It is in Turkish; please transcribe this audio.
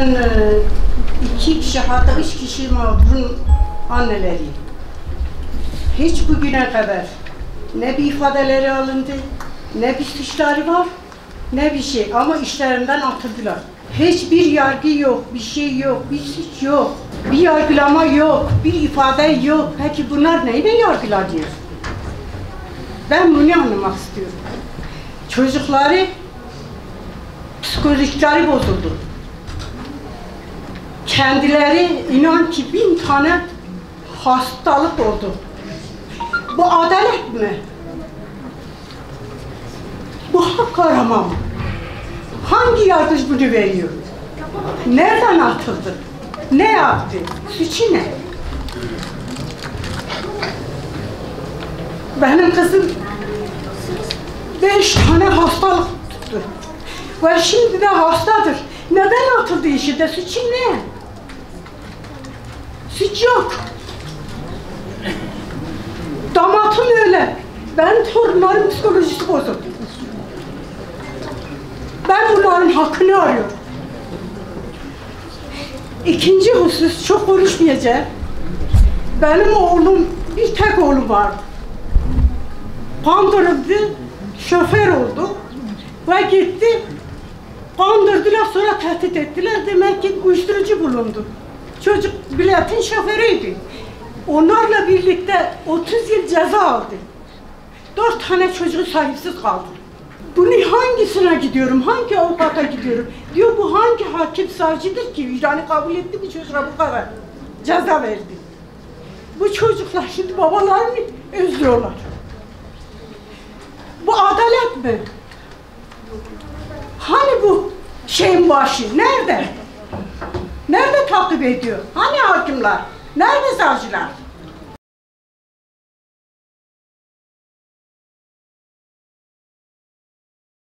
Ben iki kişi, hatta üç kişi mağdurun anneleri. Hiç bugüne kadar ne bir ifadeleri alındı, ne bir suçları var, ne bir şey. Ama işlerinden atıldılar. Hiçbir yargı yok, bir şey yok, bir suç yok, bir yargılama yok, bir ifade yok. Peki bunlar neyle yargılanıyor? Ben bunu anlamak istiyorum. Çocukları, psikolojikleri bozuldu. Kendileri inan ki 1000 tane hastalık oldu. Bu adalet mi? Bu hak arama mı? Hangi yargıç bunu veriyor? Nereden atıldı? Ne yaptı? Suçu ne? Benim kızım 5 tane hastalık tuttu. Ve şimdi de hastadır. Neden atıldı işi de? Suçu ne? Suç yok. Damatım öyle. Ben torunlarım psikolojisi bozuldu. Ben bunların hakkını arıyorum. İkinci husus, çok konuşmayacağım. Benim oğlum, bir tek oğlum vardı. Kandırıldı, şoför oldu ve gitti. Kandırdılar, sonra tehdit ettiler. Demek ki uyuşturucu bulundu. Çocuk biletin şoförüydü. Onlarla birlikte 30 yıl ceza aldı. 4 tane çocuğu sahipsiz kaldı. Bunu hangisine gidiyorum, hangi avukata gidiyorum? Diyor bu hangi hakim savcıdır ki vicdanı kabul etti bir çocuğa bu kadar ceza verdi. Bu çocuklar şimdi babalarını özlüyorlar. Bu adalet mi? Hani bu şeyin başı? Nerede? Nerede takip ediyor? Hani hakimler? Nerede savcılar?